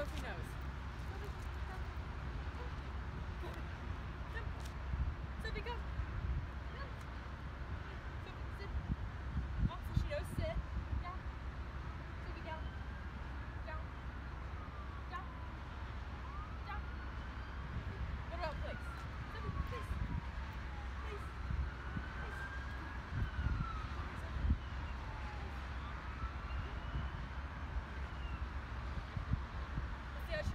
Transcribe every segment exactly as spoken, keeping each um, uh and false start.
Sophie knows. Sophie, go. Oh, so she knows sit. Down. Sophie, down. Down. Down. Down. What about place? Sophie, place. Place. Place. Let's see how she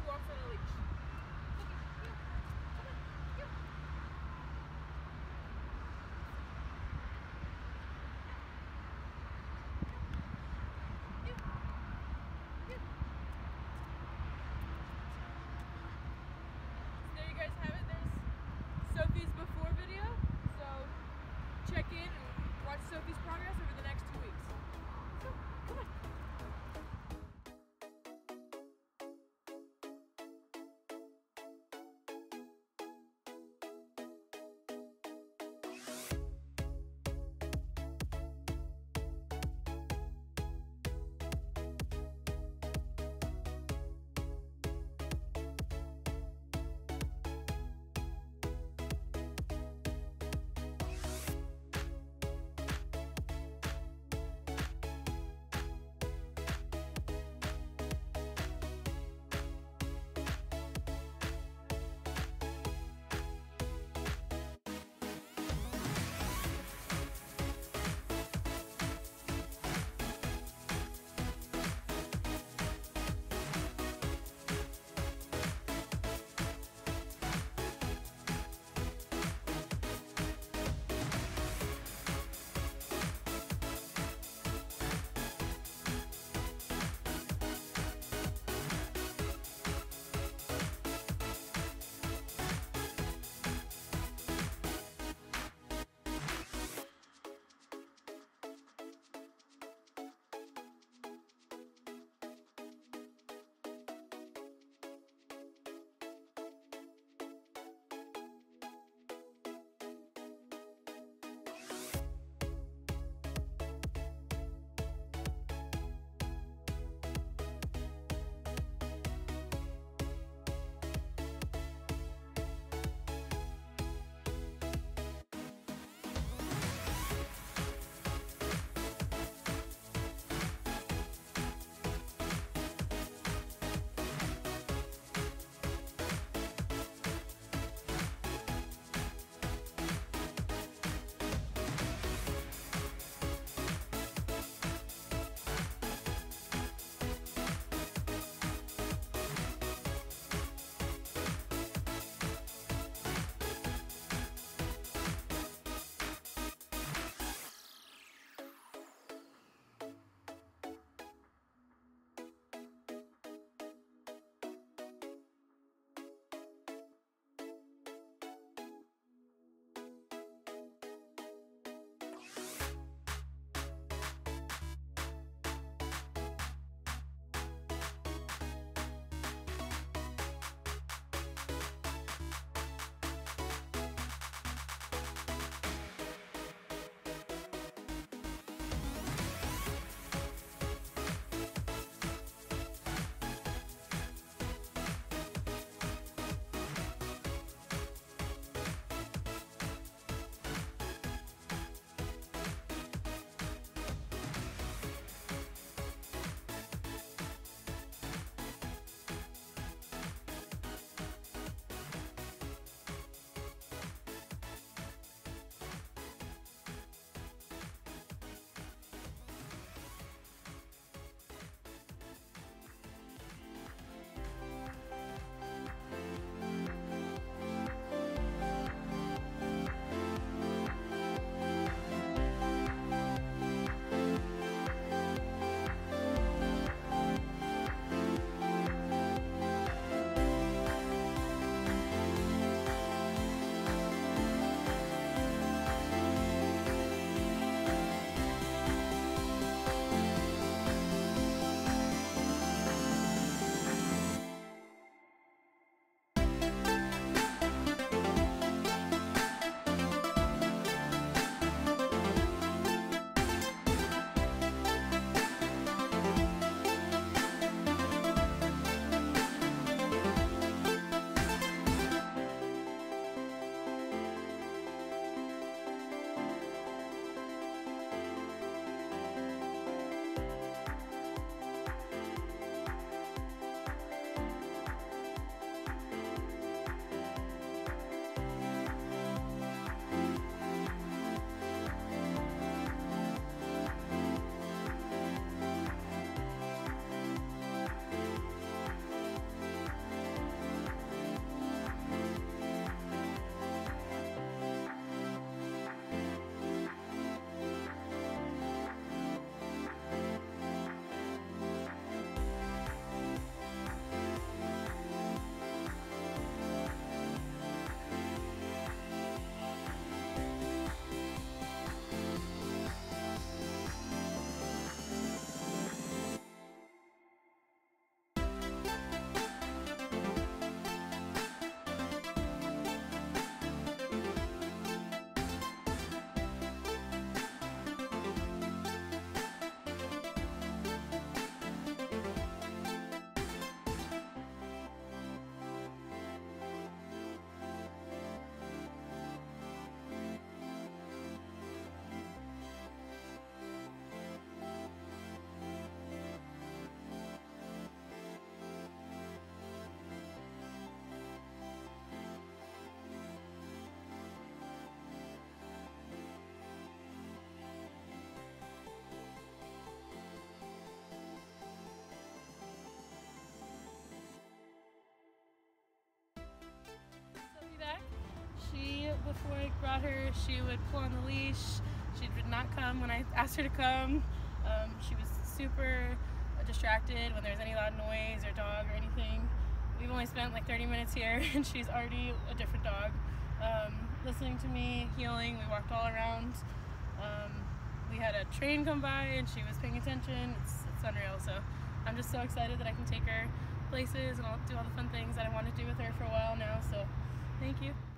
before I brought her, she would pull on the leash. She did not come when I asked her to come. Um, she was super distracted when there was any loud noise or dog or anything. We've only spent like thirty minutes here and she's already a different dog. Um, listening to me, healing, we walked all around. Um, we had a train come by and she was paying attention. It's, it's unreal, so I'm just so excited that I can take her places and I'll do all the fun things that I want to do with her for a while now, so thank you.